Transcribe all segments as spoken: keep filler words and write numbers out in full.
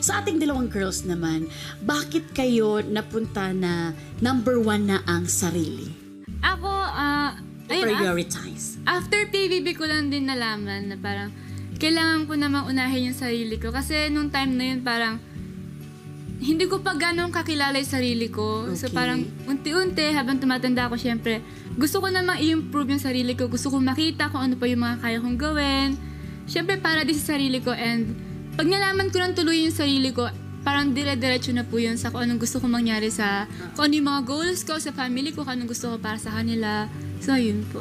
Sa ating dalawang girls naman, bakit kayo napunta na number one na ang sarili? Ako, ah... Uh, prioritize. After T V B ko lang din nalaman na parang kailangan ko namang unahin yung sarili ko. Kasi nung time na yun parang hindi ko pa ganun kakilala yung sarili ko. Okay. So parang unti-unti habang tumatanda ako syempre, gusto ko namang i-improve yung sarili ko. Gusto ko makita kung ano pa yung mga kaya kong gawin. Syempre para din sa sarili ko and pag nalaman ko lang tuloy yung sarili ko, parang dire-diretso na po yun sa kung anong gusto ko mangyari sa, kung ano yung mga goals ko, sa family ko, kung anong gusto ko para sa kanila. So, yun po.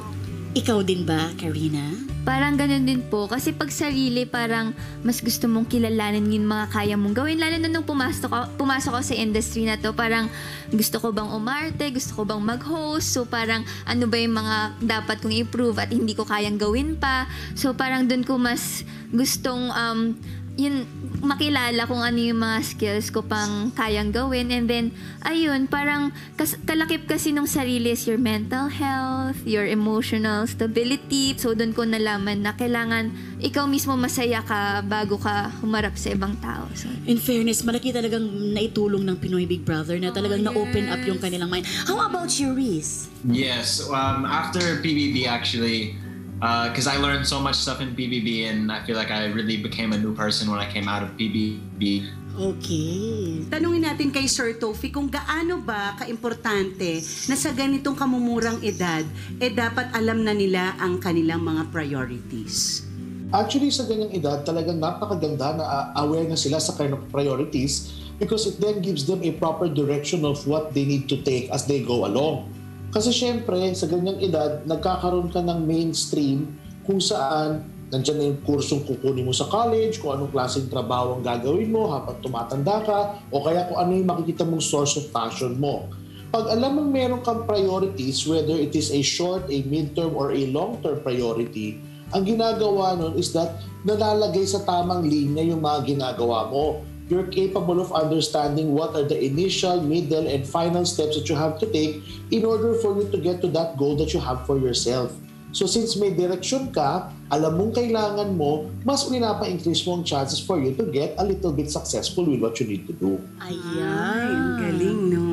Ikaw din ba, Karina? Parang ganun din po. Kasi pag sarili, parang mas gusto mong kilalanin yung mga kaya mong gawin. Lalo na nung pumasok ako, pumasok ako sa industry na to, parang gusto ko bang umarte, gusto ko bang mag-host. So, parang ano ba yung mga dapat kong i-prove at hindi ko kayang gawin pa. So, parang dun ko mas gustong... Um, yun, makilala kung ano yung mga skills ko pang kayang gawin. And then, ayun, parang kas kalakip kasi nung sarili is your mental health, your emotional stability. So, doon ko nalaman na kailangan ikaw mismo masaya ka bago ka humarap sa ibang tao. So, in fairness, malaki talagang naitulong ng Pinoy Big Brother na talagang oh, yes. na-open up yung kanilang mind. How about you, Rhys? Yes, um, after P B B actually, because uh, I learned so much stuff in P B B and I feel like I really became a new person when I came out of P B B. Okay. Tanungin natin kay Sir Tofi kung gaano ba kaimportante na sa ganitong kamumurang edad, eh dapat alam na nila ang kanilang mga priorities. Actually, sa ganyang edad, talagang napakaganda na uh, aware na sila sa kind of priorities because it then gives them a proper direction of what they need to take as they go along. Kasi siyempre, sa ganyang edad, nagkakaroon ka ng mainstream kung saan nandiyan na yung kursong kukunin mo sa college, kung anong klaseng trabaho ang gagawin mo habang tumatanda ka, o kaya kung ano yung makikita mong source of passion mo. Pag alam mong meron kang priorities, whether it is a short, a midterm, or a long-term priority, ang ginagawa nun is that nalalagay sa tamang linya yung mga ginagawa mo. You're capable of understanding what are the initial, middle, and final steps that you have to take in order for you to get to that goal that you have for yourself. So since may direction ka, alam mong kailangan mo, mas pinapa-increase mo ang chances for you to get a little bit successful with what you need to do. Ayan, galing, no?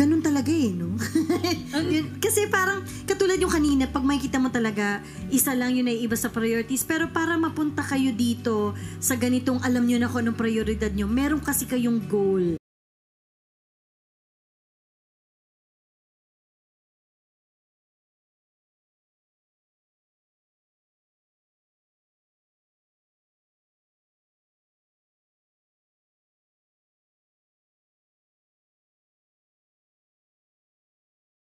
Ganun talaga eh, no? Kasi parang, katulad yung kanina, pag makikita mo talaga, isa lang yun ay iba sa priorities. Pero para mapunta kayo dito sa ganitong alam nyo na kung anong prioridad nyo, meron kasi kayong goal.